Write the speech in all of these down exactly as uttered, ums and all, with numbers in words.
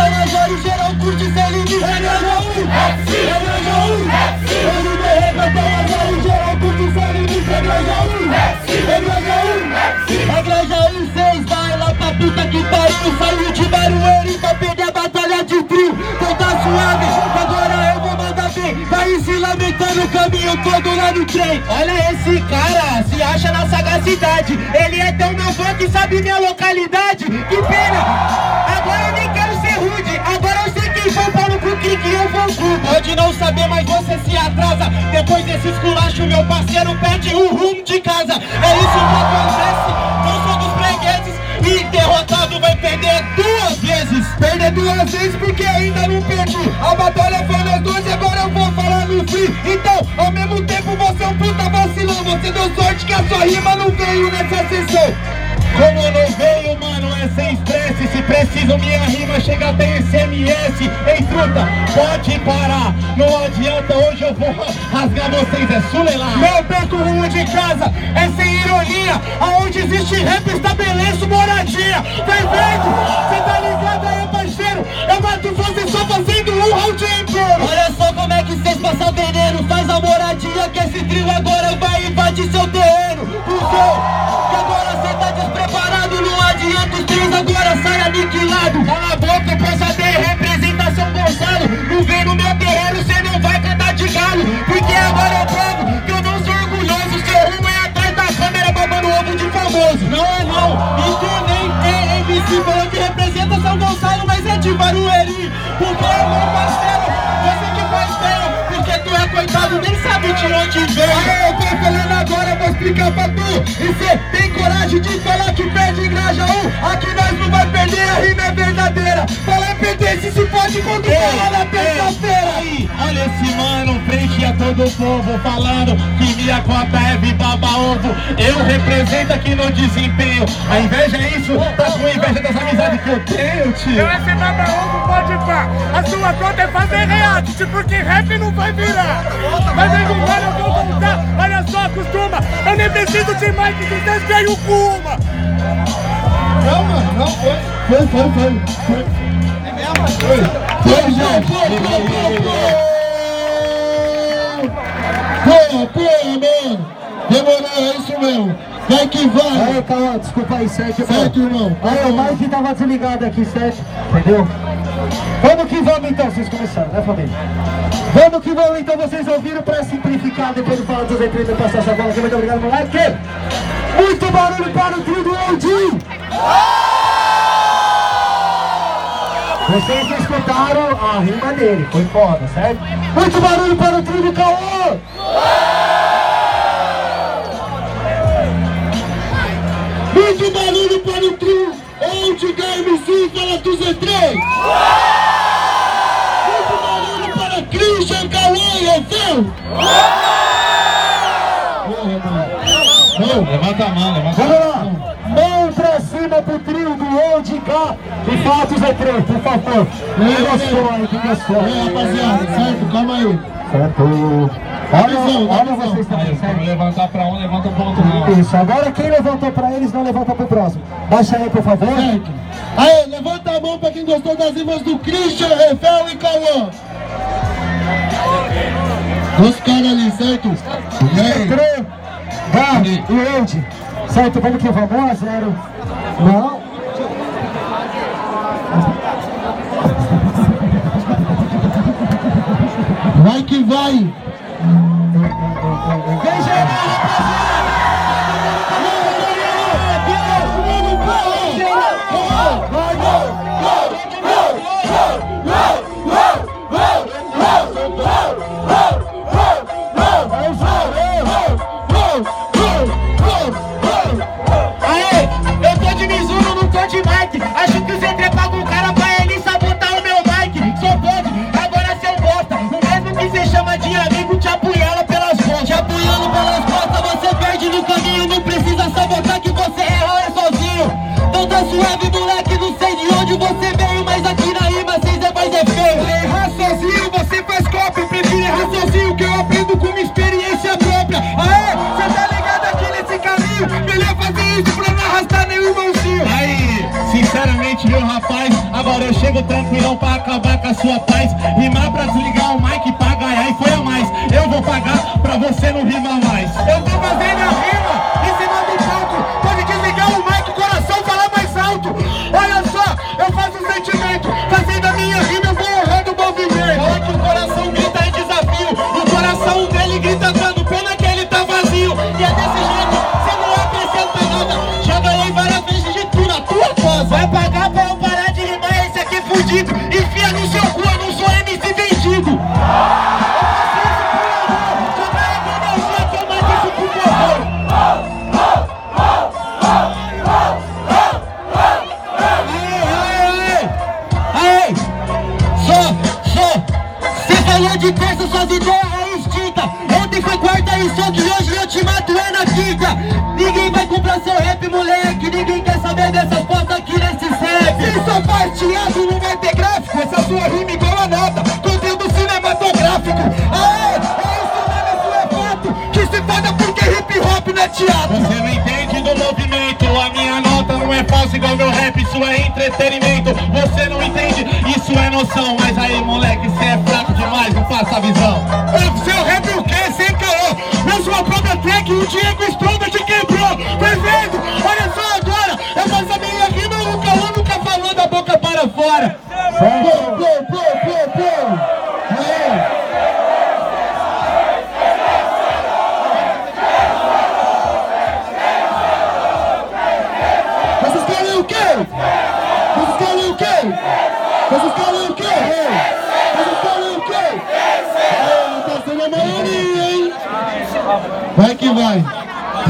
Carajaro, geral curte Celine. É Grajaú M C, é Grajaú M C. Eu não derrego, Carajaro, geral curte Celine. É Grajaú M C, é Grajaú M C. É Grajaú, cês vai lá pra puta que pariu. Saiu de Barueri pra perder a batalha de trio. Então tá suave, agora eu vou mandar bem. Vai se lamentando o caminho todo lá no trem. Olha esse cara, se acha na sagacidade. Ele é tão meu fã que sabe minha localidade. Que pena, agora eu nem quero ser rude. Agora eu sei quem foi Paulo pro Cric e eu vou clube. Pode não saber, mas você se atrasa. Depois desse esculacho, meu parceiro perde o rumo de casa. É isso que acontece, não sou dos fregueses. E derrotado vai perder duas vezes. Perder duas vezes porque ainda não perdi. A batalha foi nas duas e agora eu vou falar no free. Então, ao mesmo tempo você é um puta vacilão. Você deu sorte que a sua rima não veio nessa sessão. Como não veio, mano, é sem estresse. Se preciso, minha rima chega até S M S. Ei, truta, pode parar. Não adianta, hoje eu vou rasgar vocês, é sulelar. Não perco o rumo de casa, é sem ironia. Aonde existe rap, estabeleço moradia. Vem vendo, cê tá ligado aí, parceiro. Eu mato você só fazendo um round inteiro. Olha só como é que cês passam veneno. Faz a moradia que esse trio agora vai invadir seu terreno. Porque os três agora sai aniquilado. Cala a boca, eu posso até representar São Gonçalo. Não vem no meu terreno, cê não vai cantar de galo. Porque agora eu provo que eu não sou orgulhoso. Seu rumo é atrás da câmera babando ovo de famoso. Não é não, e tu nem é M C. Falou que representa São Gonçalo, mas é de Barueri. Porque é meu parceiro, você que faz bem. Porque tu é coitado, nem sabe de onde vem. Aê, eu tô falando agora, eu vou explicar pra tu. E cê tem coragem de falar que perde em Grajaú? Aqui nós não vai perder, a rima é verdadeira. Fala perder, se se pode contra falar na terça-feira. Olha esse mano, frente a todo o povo, falando que minha cota é viva ovo. Eu represento aqui no desempenho. A inveja é isso, tá com inveja dessa amizade que eu tenho, tio. Eu é baba ovo, pode pá. A sua cota é fazer react, porque rap não vai virar. Mas vem com cara, eu vou voltar. Olha só, acostuma. Eu nem preciso de mais que vocês veio com uma. Não, mano, não foi. Foi, foi, foi. foi. É mesmo? Foi. Foi, gente. Foi, foi, foi, foi. Foi, foi, mano. Demorou, é isso mesmo. Vai que vai. Aí, Caô, desculpa aí, certo, irmão. Certo, irmão. Aí, o mais que tava desligado aqui, certo? Entendeu? Vamos que vamos então, vocês começaram, né, família? Vamos que vamos então, vocês ouviram, pra simplificar, depois do FalatuZetrê, eu passar essa bola aqui, muito obrigado, moleque! Muito barulho para o trio do Oldi! Vocês escutaram a rima dele, foi foda, certo? Muito barulho para o trio do Caô! Muito barulho para o trio Oldi, Gah M C e FalatuZetrê! Cristian Caô e Refel! Levanta a mão, levanta a mão! Mão pra cima pro trio do Oldi, Gah e FalatuZetrê, por favor! Quem gostou aí, quem gostou? Ei, rapaziada, certo? Calma aí! Certo! Olha vocês também, certo? Levantar pra um, levanta pro outro não! Isso, agora quem levantou pra eles não levanta pro próximo! Baixa aí, por favor! Certo! Aê, levanta a mão pra quem gostou das rimas do Cristian, Refel e Caô! Os caras ali, certo? Letrê, Gah e Oldi. Certo, vamos que vamos, um a zero. Não. Vai que vai. Vem geral. Acho que o Zetrê paga um cara pra ele sabotar o meu mic. Sou bode, agora cê bosta. O mesmo que cê chama de amigo te apunhala pelas costas. Te apunhalo pelas costas. chego tranquilão pra acabar com a sua paz. Rimar pra desligar o mic pra ganhar e foi a mais. Eu vou pagar pra você não rimar mais. Eu vou fazer minha rima em cima do palco. Pode desligar o mic, o coração falar mais alto. Olha só, eu faço um sentimento. Fazendo a minha rima eu vou honrando o movimento. Olha que o coração grita em desafio. O coração dele grita dando pena que ele tá vazio. E é desse jeito, você não acrescenta nada. Já ganhei várias vezes de tu na tua casa. Vai pagar pra eu parar de rimar esse aqui fudido. Enfia no seu cu, eu não sou M C vendido. De terça suas ideias é extinta. Ontem foi quarta e só que hoje eu te mato é na quinta. Ninguém vai comprar seu rap, moleque. Ninguém quer saber dessas portas aqui nesse set. Se só parteado não vai ter gráfico. Essa sua rima igual a nota, conteúdo cinematográfico. Aê, é isso mesmo, isso é fato. Que se foda porque hip hop não é teatro. Você não entende do movimento. A minha nota não é falsa igual meu rap. Isso é entretenimento. Você não entende, isso é noção. Mas aí moleque, cê é fraco demais, não faça a visão. O seu rap o que? Sem caô. Eu sou a própria track, o Diego Espírito te quebrou. Perfeito, olha só agora. Eu faço a minha rima, o caô nunca falou da boca para fora. Pô, pô, pô, pô, pô. É. Vocês falam o quê? Vocês falam o quê? É, tá sendo a maioria, hein? Vai que vai.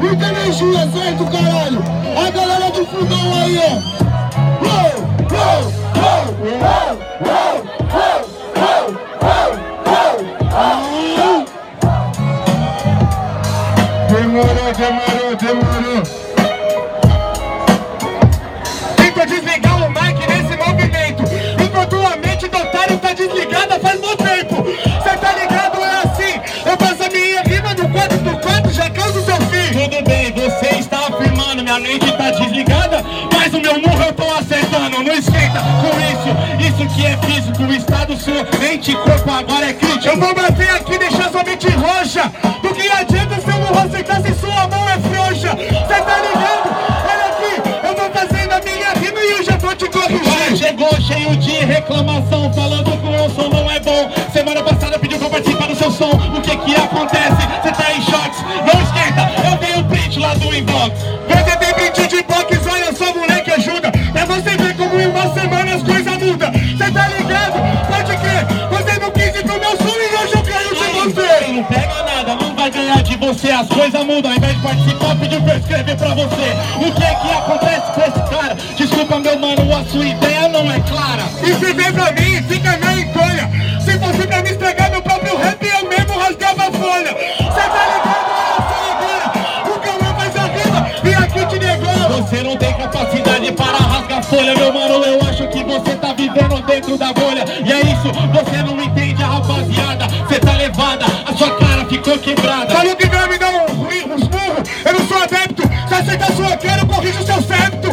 muita energia, certo, caralho? A galera do Flumão aí, ó. Uou, uou, uou, uou, uou, uou, uou. Demorou, demorou, demorou. Desligar o mic nesse movimento. Enquanto a mente do otário tá desligada faz muito tempo. Cê tá ligado, é assim. Eu faço a minha rima no quatro por quatro, já causa o seu fim. Tudo bem, você está afirmando. Minha mente tá desligada, mas o meu murro eu tô acertando. Não esquenta com isso, isso que é físico. O estado sua mente e corpo agora é crítico. Eu vou bater aqui e deixar sua mente roxa. Do que adianta seu murro acertar se sua mão é frouxa? Cê tá ligado? Chegou cheio de reclamação, falando que o som não é bom. Semana passada pediu pra participar do seu som. O que que acontece? Cê tá em choques, não esquenta. Eu tenho print lá do inbox. Você tem print de inbox, olha só moleque, ajuda. Pra você ver como em uma semana as coisas mudam. Cê tá ligado? Pode crer, você não quis ir pro meu som e hoje eu ganho de você. Não pega nada, não vai ganhar de você. As coisas mudam, ao invés de participar pediu pra escrever pra você. O que que acontece com esse cara? Desculpa meu mano, a sua ideia não é clara. E se vem pra mim, fica na encolha. Se fosse pra me estragar meu próprio rap, eu mesmo rasgava a folha. Cê tá ligado, olha só agora. O Kauan faz a rima e aqui te negou. Você não tem capacidade para rasgar folha. Meu mano, eu acho que você tá vivendo dentro da bolha. E é isso, você não entende a rapaziada. Cê tá levada, a sua cara ficou quebrada. Falou que vai me dar um ruim, uns burros. Eu não sou adepto. Se aceitar sua cara, eu corrijo o seu septo.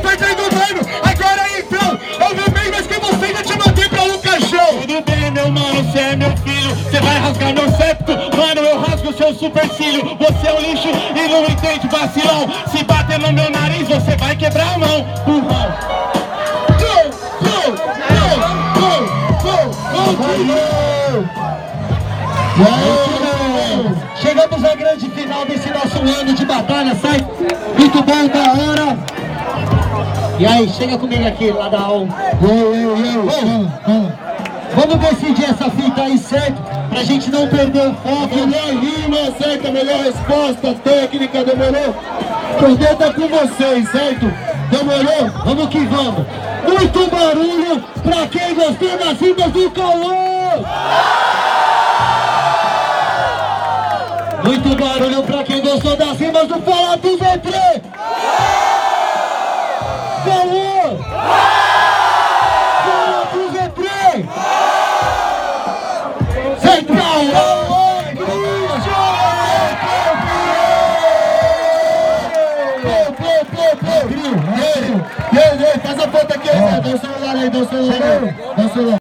Tá entendendo, mano? Agora então eu vi bem, mas que você ainda te mandei pra um caixão. Tudo bem, meu mano, cê é meu filho. Cê vai rasgar meu septo. Mano, eu rasgo seu supercílio. Você é um lixo e não entende, vacilão. Se bater no meu nariz, você vai quebrar a mão. Burrão. Go, go, go, go, go, go, go. Chegamos à grande final desse nosso ano de batalha, sai muito bom, da hora. E aí, chega comigo aqui, lá da aula. Eu, eu, eu. Vamos decidir essa fita aí, certo? Pra gente não perder o foco. Melhor rima, certo? A melhor resposta técnica, demorou? Por dentro é com vocês, certo? Demorou? Vamos que vamos. Muito barulho pra quem gostou das rimas do Kauan. Muito barulho pra quem gostou das rimas do FalatuZetrê. Kauan! FalatuZetrê! Central! Faz a foto aqui, dá o celular aí, dá o celular.